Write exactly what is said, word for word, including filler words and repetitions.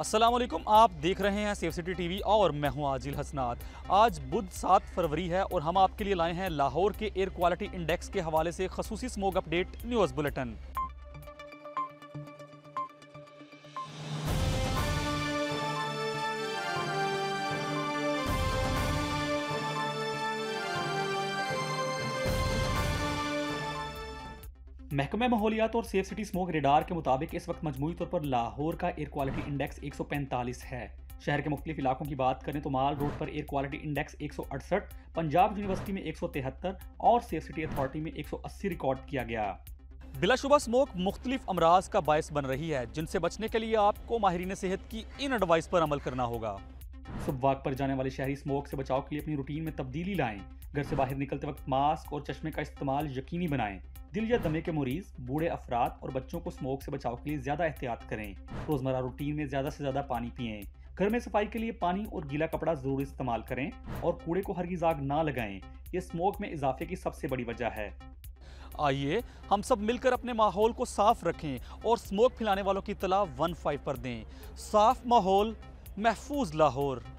अस्सलामुअलैकुम, आप देख रहे हैं सेफ सिटी टीवी और मैं हूं आजिल हसनत। आज बुध सात फरवरी है और हम आपके लिए लाए हैं लाहौर के एयर क्वालिटी इंडेक्स के हवाले से खसूसी स्मोक अपडेट न्यूज़ बुलेटिन। महकमे माहौलियात और सेफ सिटी स्मोक रेडार के मुताबिक इस वक्त मजमूई तौर पर लाहौर का एयर क्वालिटी इंडेक्स एक सौ पैंतालीस है। शहर के मुख्तलिफ इलाकों की बात करें तो माल रोड पर एयर क्वालिटी इंडेक्स एक सौ अड़सठ, पंजाब यूनिवर्सिटी में एक सौ तिहत्तर और सेफ सिटी अथॉरिटी में एक सौ अस्सी रिकॉर्ड किया गया। बिलाशुबा स्मोक मुख्तलिफ अमराज का बायस बन रही है, जिनसे बचने के लिए आपको माहिरीन सेहत की इन एडवाइस पर अमल करना होगा। सुबह वाक पर जाने वाले शहरी स्मोक से बचाव के लिए अपनी रूटीन में तब्दीली लाएं। घर से बाहर निकलते वक्त मास्क और चश्मे का इस्तेमाल यकीनी बनाएं। दिल या दमे के मरीज, बूढ़े अफराद और बच्चों को स्मोक से बचाव के लिए ज़्यादा एहतियात करें। रोज़मर्रा रूटीन में ज़्यादा से ज़्यादा पानी पिएं। घर में सफाई के लिए पानी और गीला कपड़ा ज़रूर इस्तेमाल करें और कूड़े को हरगिज़ आग ना लगाएं। ये स्मोक में इजाफे की सबसे बड़ी वजह है। आइए हम सब मिलकर अपने माहौल को साफ रखें और स्मोक फैलाने वालों की इत्तला वन फाइव पर दें। साफ माहौल, महफूज लाहौर।